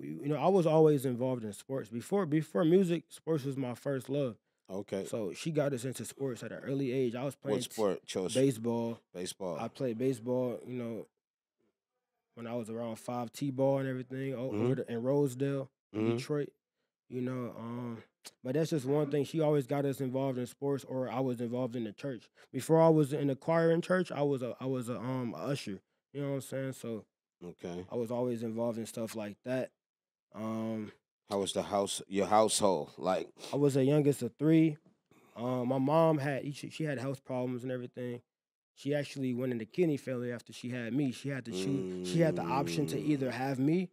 you know, I was always involved in sports. Before music, sports was my first love. Okay. So she got us into sports at an early age. I was playing. What sport? Baseball. Baseball. I played baseball, you know, when I was around 5, T-ball and everything, over in Rosedale, Detroit. You know, but that's just one thing. She always got us involved in sports, or I was involved in the church. Before I was in the choir in church, I was a usher. You know what I'm saying? So okay, I was always involved in stuff like that. How was your household like? I was the youngest of 3. My mom had health problems and everything. She actually went into kidney failure after she had me. She had to choose. She had the option to either have me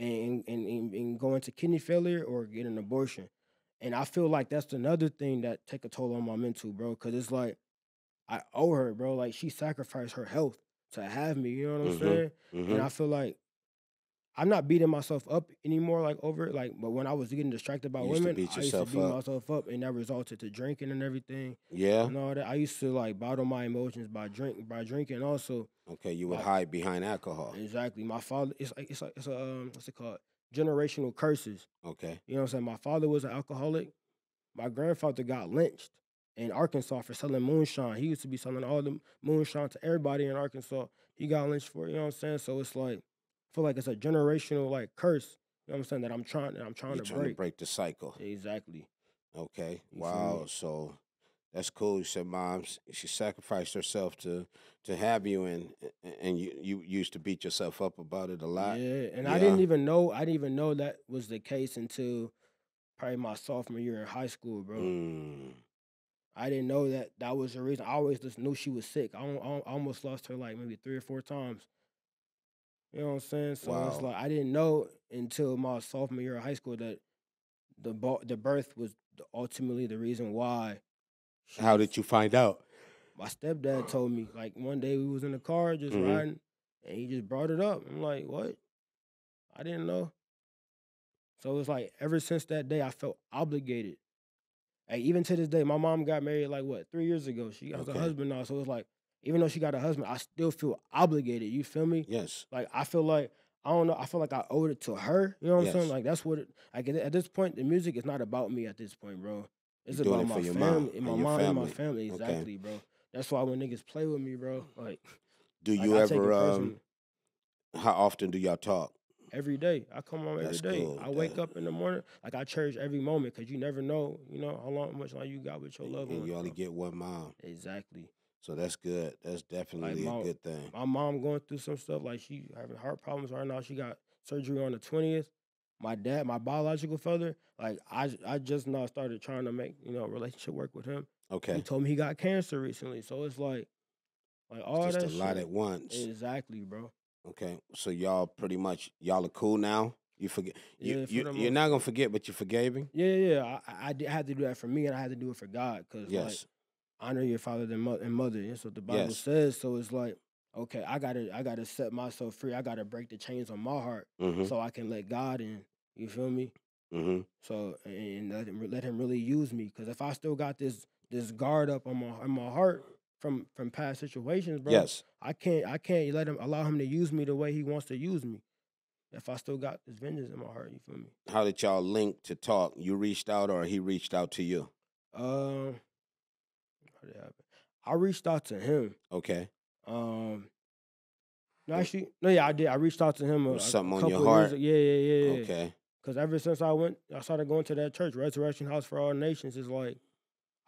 and go into kidney failure or get an abortion. And I feel like that's another thing that take a toll on my mental, bro, because it's like I owe her, bro. Like, she sacrificed her health to have me, you know what I'm saying? And I feel like I'm not beating myself up anymore, like, over it. Like, but when I was getting distracted by women, I used to beat myself up, and that resulted to drinking and everything. Yeah. And all that. I used to, like, bottle my emotions by drinking also. Okay, you would hide behind alcohol. Exactly. My father, what's it called? Generational curses. Okay. You know what I'm saying? My father was an alcoholic. My grandfather got lynched in Arkansas for selling moonshine. He used to be selling all the moonshine to everybody in Arkansas. He got lynched for it, you know what I'm saying? So it's like, I feel like it's a generational, like, curse, you know what I'm saying, that I'm trying to break. To break the cycle. Exactly. Okay. You wow. So that's cool. You said Mom, she sacrificed herself to have you, and you used to beat yourself up about it a lot. Yeah, and yeah. I didn't even know that was the case until probably my sophomore year in high school, bro. I didn't know that was the reason. I always just knew she was sick. I almost lost her like maybe 3 or 4 times. You know what I'm saying? So wow. It's like I didn't know until my sophomore year of high school that the birth was ultimately the reason why. How did you find out? My stepdad told me. Like, one day we was in the car just riding, and he just brought it up. I'm like, what? I didn't know. So it's like ever since that day, I felt obligated. Like, even to this day, my mom got married, like, what, 3 years ago. She has a husband now, so it's like, even though she got a husband, I still feel obligated. You feel me? Yes. Like, I feel like, I don't know, I feel like I owed it to her. You know what I'm saying? Like, that's what, like, at this point, the music is not about me at this point, bro. It's about my family, and my mom and my family, exactly, bro. That's why when niggas play with me, bro, like, do you ever, how often do y'all talk? Every day. I come home every day. Cool, I wake up in the morning. Like, I cherish every moment because you never know, you know, how long, much long you got with your loved one. You only get one mom. Exactly. So that's good. That's definitely like a good thing. My mom going through some stuff. Like, she having heart problems right now. She got surgery on the 20th. My dad, my biological father, like, I just now started trying to make, you know, relationship work with him. Okay. He told me he got cancer recently. So it's like all that shit. Just a lot at once. Exactly, bro. Okay, so y'all pretty much, y'all are cool now? You forget, you're not going to forget, but you're forgiving? Yeah, yeah, I had to do that for me, and I had to do it for God, because, like, honor your father and mother. That's what the Bible says, so it's like, okay, I gotta set myself free. I got to break the chains on my heart so I can let God in, you feel me? So, and let him really use me, because if I still got this guard up on my heart, from past situations, bro. Yes. I can't allow him to use me the way he wants to use me. If I still got this vengeance in my heart, you feel me? How did y'all link to talk? You reached out or he reached out to you? How did it happen? I reached out to him. Okay. No, I did. I reached out to him. Something on your heart? Yeah. Okay. Because ever since I started going to that church, Resurrection House for All Nations, is like,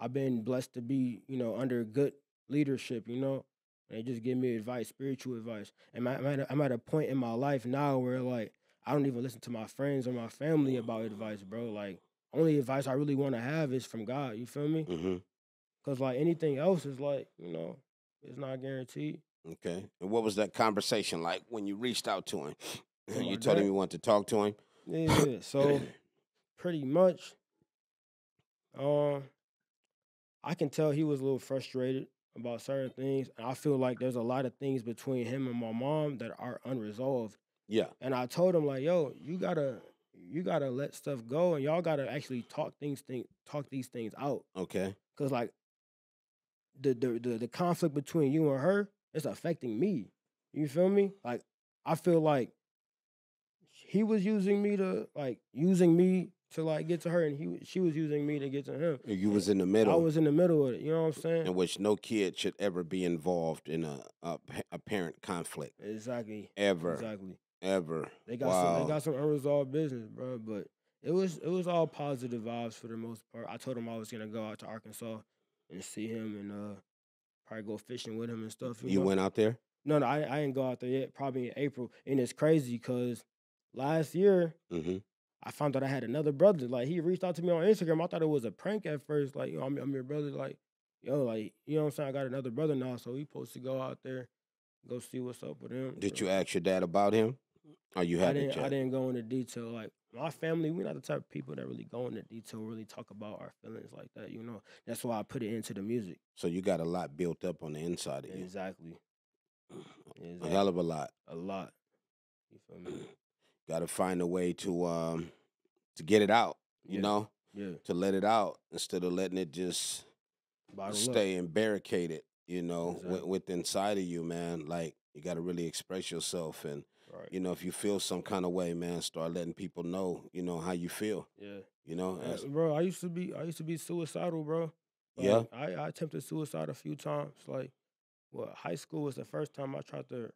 I've been blessed to be, you know, under good leadership, you know, and they just give me advice, spiritual advice. And I'm at a point in my life now where, like, I don't even listen to my friends or my family about advice, bro. Like, only advice I really want to have is from God, you feel me? Because, like, anything else is, like, you know, it's not guaranteed. Okay. And what was that conversation like when you reached out to him? You told him you wanted to talk to him? Yeah, so pretty much, I can tell he was a little frustrated about certain things. And I feel like there's a lot of things between him and my mom that are unresolved. Yeah. And I told him, like, yo, you gotta let stuff go, and y'all gotta actually talk these things out. Okay. Cause, like, the conflict between you and her is affecting me. You feel me? Like, I feel like he was using me to get to her, and she was using me to get to him. You was in the middle. I was in the middle of it, you know what I'm saying? In which no kid should ever be involved in a parent conflict. Exactly. Ever. Exactly. Ever. They got some unresolved business, bro, but it was all positive vibes for the most part. I told him I was going to go out to Arkansas and see him, and probably go fishing with him and stuff. You know? Went out there? No, I didn't go out there yet, probably in April, and it's crazy because last year, I found out I had another brother. Like, he reached out to me on Instagram. I thought it was a prank at first. Like, yo, I'm your brother. Like, yo, like, you know what I'm saying? I got another brother now, so we supposed to go out there, go see what's up with him. Did you ask your dad about him? Or you had to check? I didn't go into detail. Like, my family, we're not the type of people that really go into detail, really talk about our feelings like that, you know? That's why I put it into the music. So you got a lot built up on the inside of you. Exactly. A hell of a lot. A lot. You feel me? Got to find a way to get it out, you know? Yeah. To let it out instead of letting it just stay and barricade it, you know, with inside of you, man. Like, you got to really express yourself. And, you know, if you feel some kind of way, man, start letting people know, you know, how you feel. Yeah. You know? Bro, I used to be suicidal, bro. Like, yeah. I attempted suicide a few times. Like, well, high school was the first time I tried to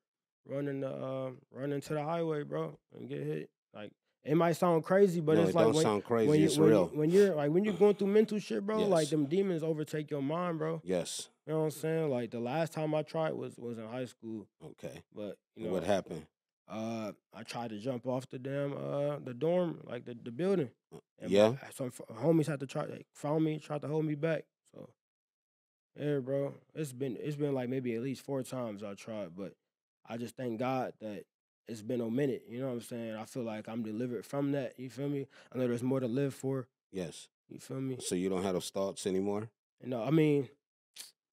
run into the highway, bro, and get hit. Like, it might sound crazy, but no, it's like, when you're going through mental shit, bro, like, them demons overtake your mind, bro. Yes. You know what I'm saying? Like, the last time I tried was in high school. Okay. But, you know. What happened? I tried to jump off the damn, the dorm, like, the building. And some homies had to found me, tried to hold me back. So, yeah, bro, it's been like maybe at least 4 times I tried, but I just thank God that it's been a minute, you know what I'm saying? I feel like I'm delivered from that, you feel me? I know there's more to live for. Yes. You feel me? So you don't have those thoughts anymore? No, I mean,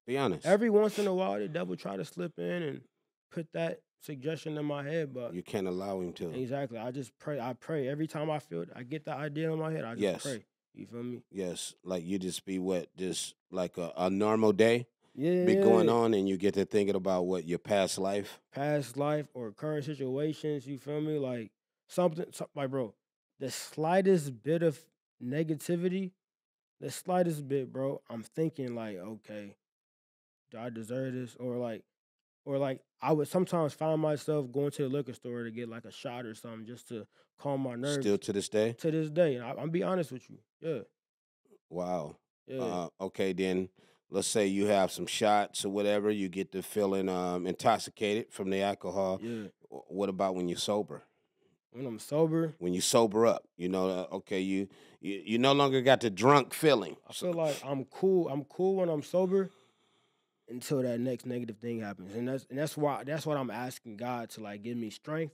be honest. Every once in a while, the devil try to slip in and put that suggestion in my head, but you can't allow him to. Exactly. I just pray. I pray every time I feel it. I get the idea in my head. I just pray. You feel me? Yes, like you just be what, just like a normal day. Yeah, be going on, and you get to thinking about what your past life, or current situations. You feel me? Like something, like bro, the slightest bit of negativity, the slightest bit, bro. I'm thinking like, okay, do I deserve this? Or like, I would sometimes find myself going to the liquor store to get like a shot or something just to calm my nerves. Still to this day. To this day, I'll be honest with you. Yeah. Wow. Yeah. Okay, then. Let's say you have some shots or whatever, you get the feeling intoxicated from the alcohol. Yeah. What about when you're sober? When I'm sober? When you sober up, you know, okay, you no longer got the drunk feeling. I feel like I'm cool. I'm cool when I'm sober until that next negative thing happens. And that's what I'm asking God to, like, give me strength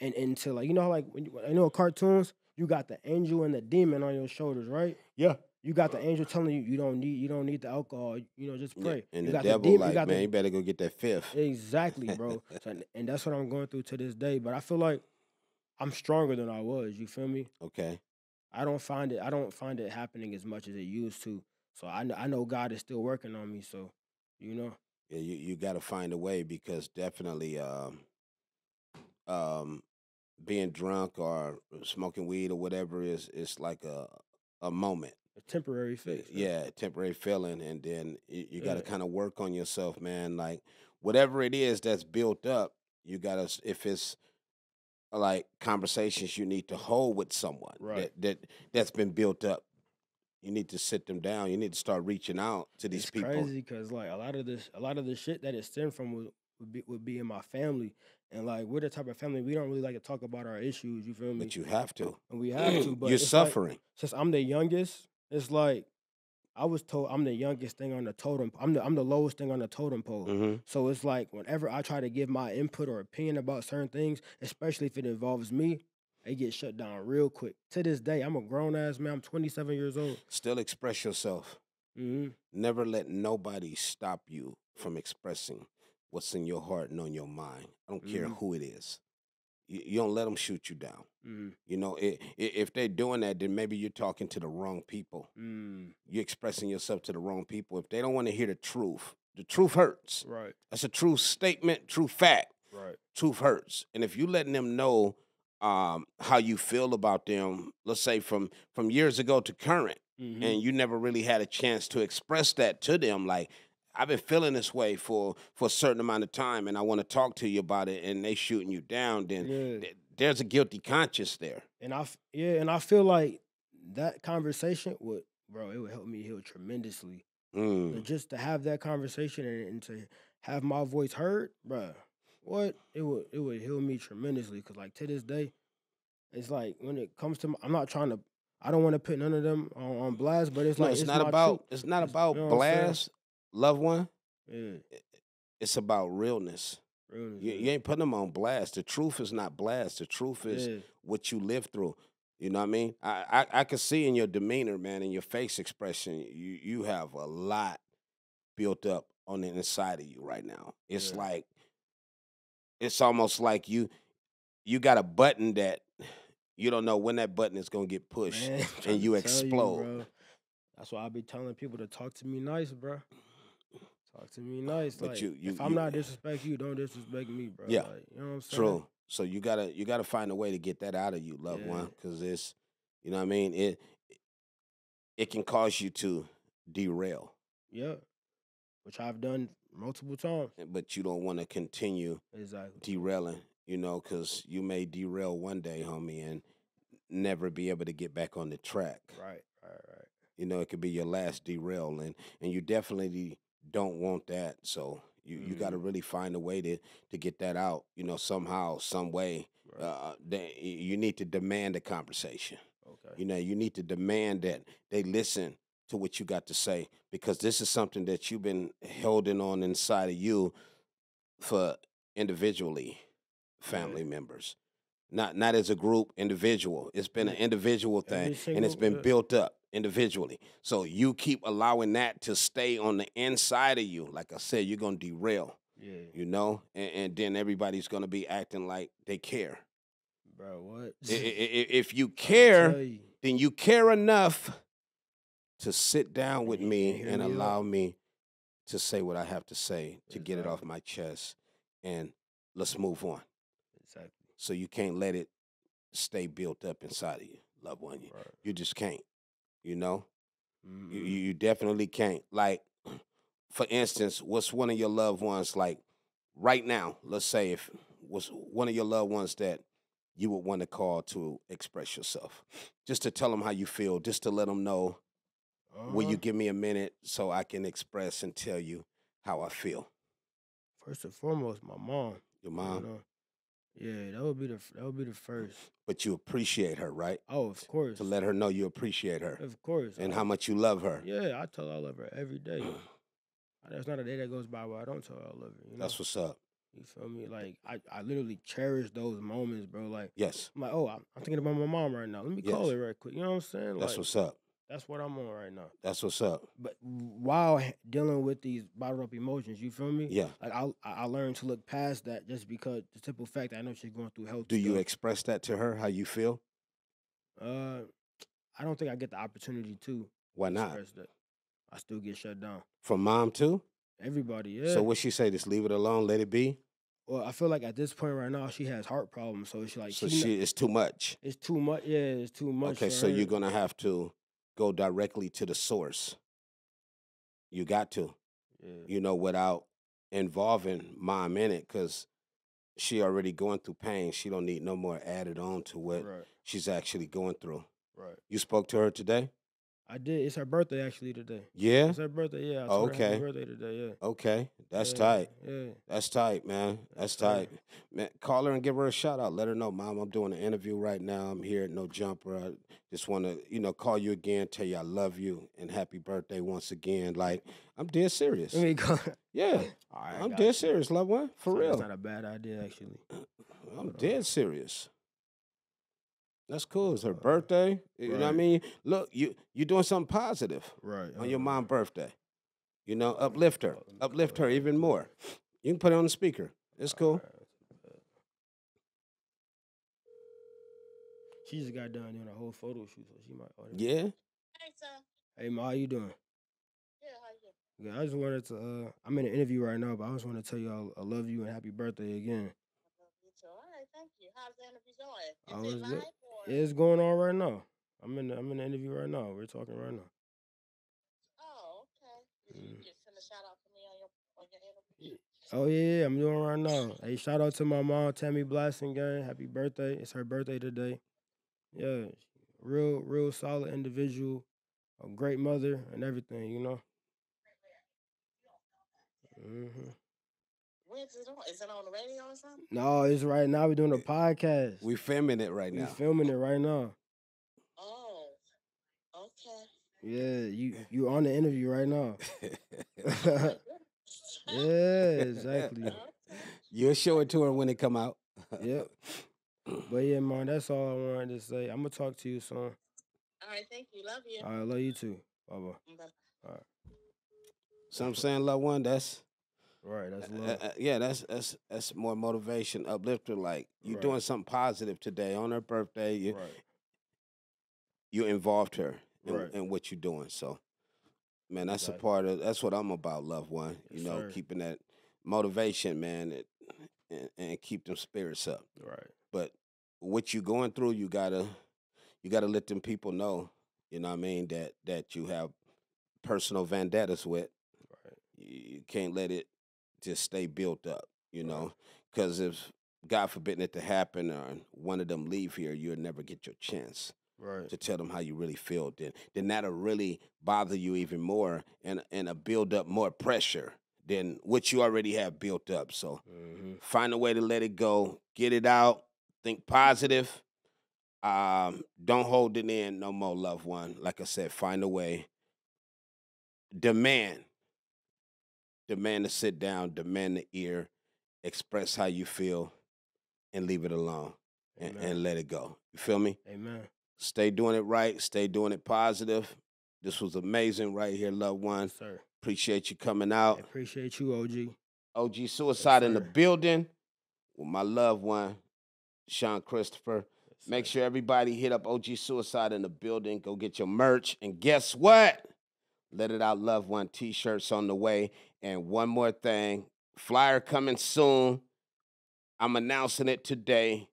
and to, like, you know, like, when cartoons, you got the angel and the demon on your shoulders, right? Yeah. You got the angel telling you you don't need the alcohol, you know, just pray. And you the devil demon, like, man, you better go get that fifth. Exactly, bro. And that's what I'm going through to this day. But I feel like I'm stronger than I was, you feel me? Okay. I don't find it happening as much as it used to. So I know God is still working on me, so, you know. Yeah, you got to find a way, because definitely being drunk or smoking weed or whatever is like a moment. A temporary fix. Right? Yeah, temporary feeling, and then you got to kind of work on yourself, man. Like, whatever it is that's built up, you got to, if it's like conversations you need to hold with someone, right, that's been built up, you need to sit them down. You need to start reaching out to these people. It's crazy, because like a lot of the shit that it stemmed from would be in my family. And, like, we're the type of family, we don't really like to talk about our issues, you feel me? But you have to. And we have to. But you're suffering. Like, since I'm the youngest, it's like I was told I'm the youngest thing on the totem. I'm the lowest thing on the totem pole. Mm-hmm. So it's like whenever I try to give my input or opinion about certain things, especially if it involves me, it gets shut down real quick. To this day, I'm a grown-ass man. I'm 27 years old. Still express yourself. Mm-hmm. Never let nobody stop you from expressing what's in your heart and on your mind. I don't care who it is. You don't let them shoot you down. You know, if they're doing that, then maybe you're talking to the wrong people. You're expressing yourself to the wrong people. If they don't want to hear the truth hurts. Right. That's a true statement, true fact. Right. Truth hurts. And if you letting them know how you feel about them, let's say from years ago to current, and you never really had a chance to express that to them, like, I've been feeling this way for a certain amount of time, and I want to talk to you about it, and they shooting you down, then there's a guilty conscience there. And I feel like that conversation would, bro, it would help me heal tremendously. But just to have that conversation and to have my voice heard, bro, it would heal me tremendously. Because, like, to this day, it's like when it comes to, I don't want to put none of them on blast, but it's, no, like, it's not about blast. Loved one, it's about realness. You ain't putting them on blast. The truth is not blast. The truth is what you live through. You know what I mean? I can see in your demeanor, man, in your face expression, you have a lot built up on the inside of you right now. It's like, it's almost like you got a button that you don't know when that button is going to get pushed, man, and you explode. You, that's why I be telling people to talk to me nice, bro. Talk to me nice. But like, if I'm not disrespect you, don't disrespect me, bro. Yeah, like, you know what I'm saying? True. So you gotta find a way to get that out of you, loved one, because it's, you know what I mean, it can cause you to derail. Yeah, which I've done multiple times. But you don't want to continue derailing, you know, because you may derail one day, homie, and never be able to get back on the track. Right, right, right. You know, it could be your last derail, and you definitely don't want that, so you got to really find a way to get that out, you know, somehow, some way. Right. You need to demand a conversation. Okay. You know, you need to demand that they listen to what you got to say, because this is something that you've been holding on inside of you for individually family members. Not as a group, individual. It's been an individual thing, and it's been built up individually. So you keep allowing that to stay on the inside of you. Like I said, you're going to derail, you know? And then everybody's going to be acting like they care. Bro, what? If you care, then you care enough to sit down with me and allow me to say what I have to say, to get it off my chest, and let's move on. Exactly. So you can't let it stay built up inside of you, loved one. Right. You just can't, you know? Mm-hmm. You definitely can't. Like, for instance, what's one of your loved ones, like, right now, let's say if was one of your loved ones that you would want to call to express yourself, just to tell them how you feel, just to let them know, will you give me a minute so I can express and tell you how I feel? First and foremost, my mom. Your mom? You know, yeah, that would be the first. But you appreciate her, right? Oh, of course. To let her know you appreciate her. Of course. And how much you love her. Yeah, I tell her I love her every day. There's not a day that goes by where I don't tell her I love her. You know? That's what's up. You feel me? Like, I literally cherish those moments, bro. Like, yes. I'm like, oh, I'm thinking about my mom right now. Let me call her right quick. You know what I'm saying? That's like, what's up. That's what I'm on right now. That's what's up. But while dealing with these bottled up emotions, you feel me? Yeah. Like, I learned to look past that just because the simple fact that I know she's going through health. Do you express that to her, how you feel? I don't think I get the opportunity to. Why not? Express that. I still get shut down. From mom, too? Everybody, yeah. So what she say? Just leave it alone, let it be? Well, I feel like at this point right now, she has heart problems, so she like... So it's too much. It's too much, yeah, it's too much. Okay, so you're going to have to go directly to the source. You got to. Yeah. You know, without involving mom in it, because she already going through pain. She don't need no more added on to what she's actually going through. Right. You spoke to her today? I did. It's her birthday actually today. Yeah? It's her birthday, yeah. I told her happy birthday today, yeah. Okay. That's tight. Yeah. That's tight, man. That's tight. Man, call her and give her a shout out. Let her know, Mom, I'm doing an interview right now. I'm here at No Jumper. I just want to, you know, call you again, tell you I love you, and happy birthday once again. Like, I'm dead serious. Let me go. Yeah. All right, I'm dead serious, loved one. For real. That's not a bad idea, actually. I'm dead serious. That's cool. It's her birthday. You know what I mean? Look, you're doing something positive on your mom's birthday. You know, uplift her. Uplift her even more. You can put it on the speaker. It's cool. She just got done doing a whole photo shoot. So she might. Yeah? Hey, sir. Hey, Ma, how you doing? Yeah, how you doing? Yeah, I just wanted to, I'm in an interview right now, but I just want to tell you I love you and happy birthday again. Thank you. How's the interview going? Is it live? It's going on right now. I'm in the interview right now. We're talking right now. Oh, okay. Did you just send a shout out to me on your interview? Oh, yeah, I'm doing right now. Hey, shout out to my mom, Tammy Blasting Gang. Happy birthday. It's her birthday today. Yeah, real solid individual, a great mother and everything, you know? Mm-hmm. Is it on the radio or something? No, it's right now. We're doing a podcast. We're filming it right now. We're filming it right now. Oh, okay. Yeah, you on the interview right now. Yeah, exactly. You'll show it to her when it come out. Yep. But yeah, man, that's all I wanted to say. I'm going to talk to you soon. All right, thank you. Love you. All right, love you too. Bye-bye. All right. So I'm saying, loved one, that's... Right, that's love. Yeah, that's more motivation, uplifter. Like, you're doing something positive today on her birthday. You involved her in what you're doing. So, man, that's a part of, that's what I'm about, loved one. Yes, you know, keeping that motivation, man, and keep them spirits up. Right. But what you're going through, you gotta let them people know, you know what I mean, that you have personal vendettas with. Right. You can't let it just stay built up, you know, because if, God forbid, it to happen or one of them leave here, you'll never get your chance to tell them how you really feel. Then that'll really bother you even more and build up more pressure than what you already have built up. So find a way to let it go, get it out, think positive. Don't hold it in no more, loved one. Like I said, find a way. Demand to sit down, demand the ear, express how you feel, and leave it alone and let it go. You feel me? Amen. Stay doing it right. Stay doing it positive. This was amazing right here, loved one. Yes, sir. Appreciate you coming out. I appreciate you, OG. OG Cuicide in the building with my loved one, Sean Christopher. Yes, Make sure everybody hit up OG Cuicide in the building. Go get your merch. And guess what? Let It Out Loved One t-shirts on the way. And one more thing. Flyer coming soon. I'm announcing it today.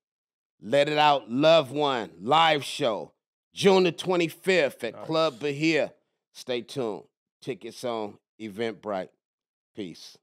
Let It Out Loved One live show. June the 25th at Club Bahia. Stay tuned. Tickets on Eventbrite. Peace.